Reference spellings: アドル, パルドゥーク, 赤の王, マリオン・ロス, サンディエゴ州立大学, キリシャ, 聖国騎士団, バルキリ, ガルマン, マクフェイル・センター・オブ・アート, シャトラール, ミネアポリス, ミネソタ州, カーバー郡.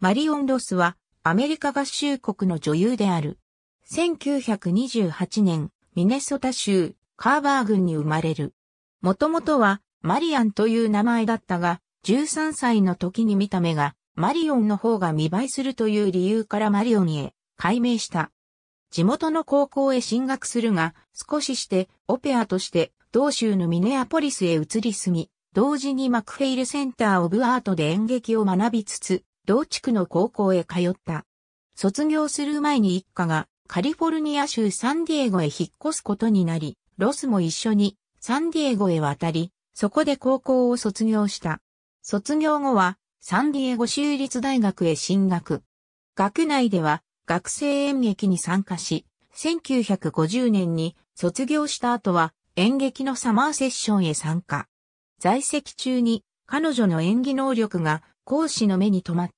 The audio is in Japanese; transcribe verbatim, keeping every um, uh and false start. マリオン・ロスはアメリカ合衆国の女優である。せんきゅうひゃくにじゅうはちねん、ミネソタ州カーバー郡に生まれる。もともとはマリアンという名前だったが、じゅうさんさいの時に見た目がマリオンの方が見栄えするという理由からマリオンへ改名した。地元の高校へ進学するが、少ししてオペアとして同州のミネアポリスへ移り住み、同時にマクフェイルセンター・オブ・アートで演劇を学びつつ、同地区の高校へ通った。卒業する前に一家がカリフォルニア州サンディエゴへ引っ越すことになり、ロスも一緒にサンディエゴへ渡り、そこで高校を卒業した。卒業後はサンディエゴ州立大学へ進学。学内では学生演劇に参加し、せんきゅうひゃくごじゅうねんに卒業した後は演劇のサマーセッションへ参加。在籍中に彼女の演技能力が講師の目に留まって